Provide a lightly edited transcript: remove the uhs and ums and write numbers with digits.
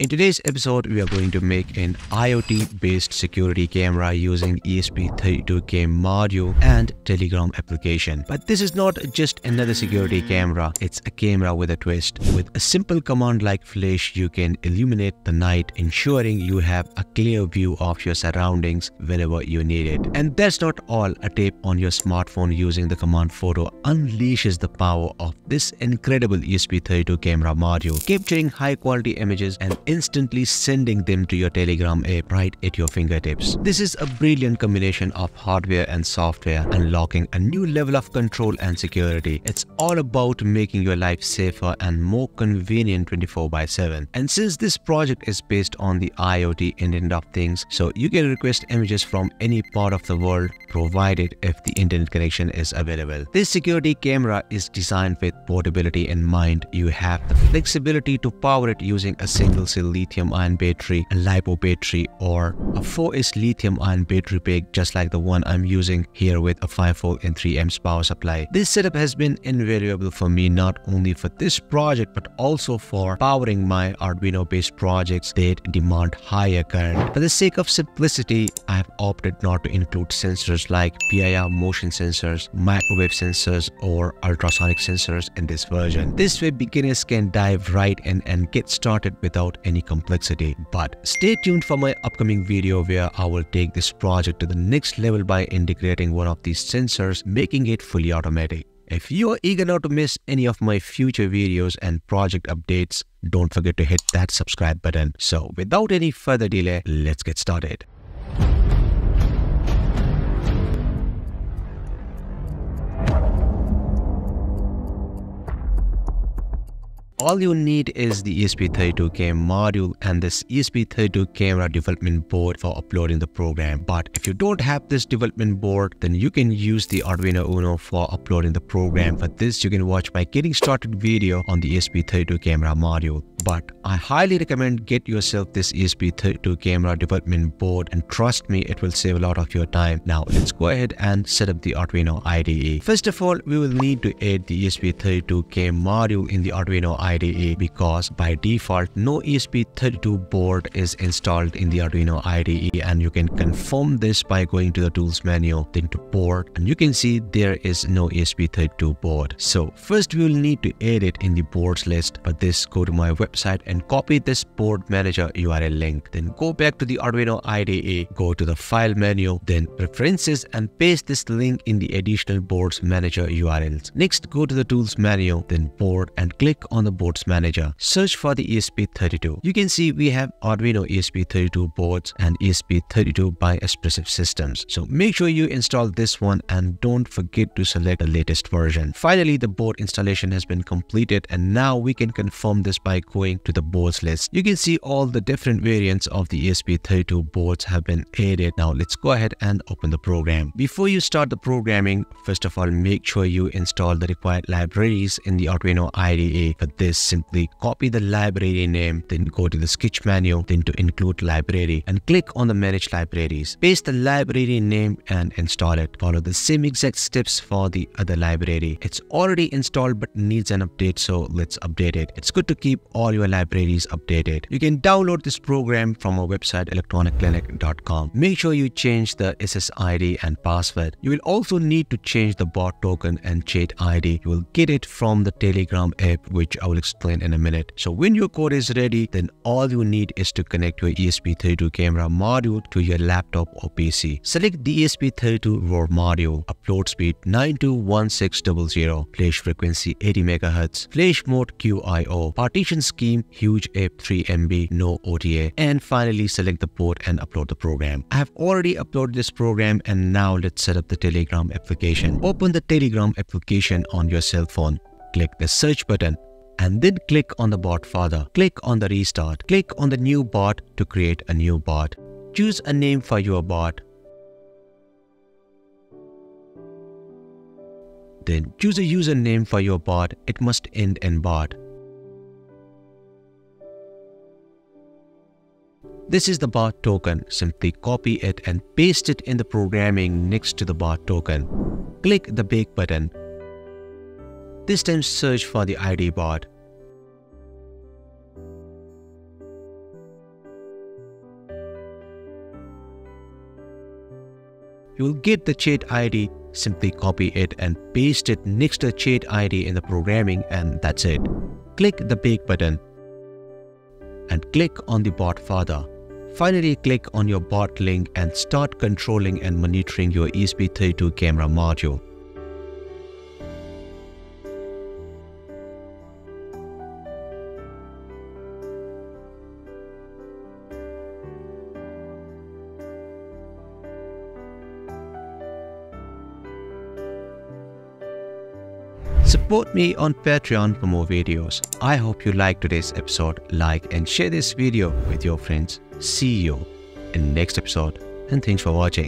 In today's episode, we are going to make an IoT-based security camera using ESP32 CAM module and Telegram application. But this is not just another security camera, it's a camera with a twist. With a simple command like flash, you can illuminate the night, ensuring you have a clear view of your surroundings whenever you need it. And that's not all. A tape on your smartphone using the command photo unleashes the power of this incredible ESP32 camera module, capturing high-quality images and instantly sending them to your Telegram app right at your fingertips. This is a brilliant combination of hardware and software, unlocking a new level of control and security. It's all about making your life safer and more convenient 24/7. And since this project is based on the IoT Internet of Things, so you can request images from any part of the world, provided if the internet connection is available. This security camera is designed with portability in mind. You have the flexibility to power it using a single lithium-ion battery, a LiPo battery, or a 4S lithium-ion battery pack, just like the one I'm using here with a 5V and 3A power supply. This setup has been invaluable for me, not only for this project but also for powering my Arduino-based projects that demand higher current. For the sake of simplicity, I have opted not to include sensors like PIR motion sensors, microwave sensors, or ultrasonic sensors in this version. This way, beginners can dive right in and get started without any complexity. But stay tuned for my upcoming video where I will take this project to the next level by integrating one of these sensors, making it fully automatic. If you are eager not to miss any of my future videos and project updates, don't forget to hit that subscribe button. So without any further delay, let's get started. All you need is the ESP32 CAM module and this ESP32 camera development board for uploading the program. But if you don't have this development board, then you can use the Arduino Uno for uploading the program. For this, you can watch my getting started video on the ESP32 camera module. But I highly recommend get yourself this ESP32 camera development board, and trust me, it will save a lot of your time. Now let's go ahead and set up the Arduino IDE. First of all, we will need to add the ESP32 CAM module in the Arduino IDE, because by default no ESP32 board is installed in the Arduino IDE, and you can confirm this by going to the tools menu, then to board, and you can see there is no ESP32 board. So first we will need to add it in the boards list. For this, go to my website and copy this board manager URL link, then go back to the Arduino IDE, go to the file menu, then preferences, and paste this link in the additional boards manager URLs. Next, go to the tools menu, then board, and click on the boards manager. Search for the ESP32. You can see we have Arduino ESP32 boards and ESP32 by Espressif Systems. So make sure you install this one and don't forget to select the latest version. Finally, the board installation has been completed, and now we can confirm this by going to the boards list. You can see all the different variants of the ESP32 boards have been added. Now let's go ahead and open the program. Before you start the programming, first of all, make sure you install the required libraries in the Arduino IDE. For this, simply copy the library name, then go to the sketch menu, then to include library, and click on the manage libraries. Paste the library name and install it. Follow the same exact steps for the other library. It's already installed but needs an update, so let's update it. It's good to keep all your libraries updated. You can download this program from our website electronicclinic.com. Make sure you change the SSID and password. You will also need to change the board token and chat ID. You will get it from the Telegram app, which I will explain in a minute. So when your code is ready, then all you need is to connect your ESP32 camera module to your laptop or PC. Select the ESP32 WROVER module. Upload speed 921600, flash frequency 80 MHz, flash mode QIO, partition scheme huge app 3 MB, no OTA, and finally select the port and upload the program. I have already uploaded this program, and now let's set up the Telegram application. Open the Telegram application on your cell phone. Click the search button, and then click on the bot father. Click on the restart. Click on the new bot to create a new bot. Choose a name for your bot. Then choose a username for your bot. It must end in bot. This is the bot token. Simply copy it and paste it in the programming next to the bot token. Click the bake button. This time search for the ID bot. you will get the chat ID. Simply copy it and paste it next to the chat ID in the programming, and that's it. Click the big button and click on the bot further. Finally, click on your bot link and start controlling and monitoring your ESP32 camera module. Support me on Patreon for more videos. I hope you liked today's episode. Like and share this video with your friends. See you in the next episode, and thanks for watching.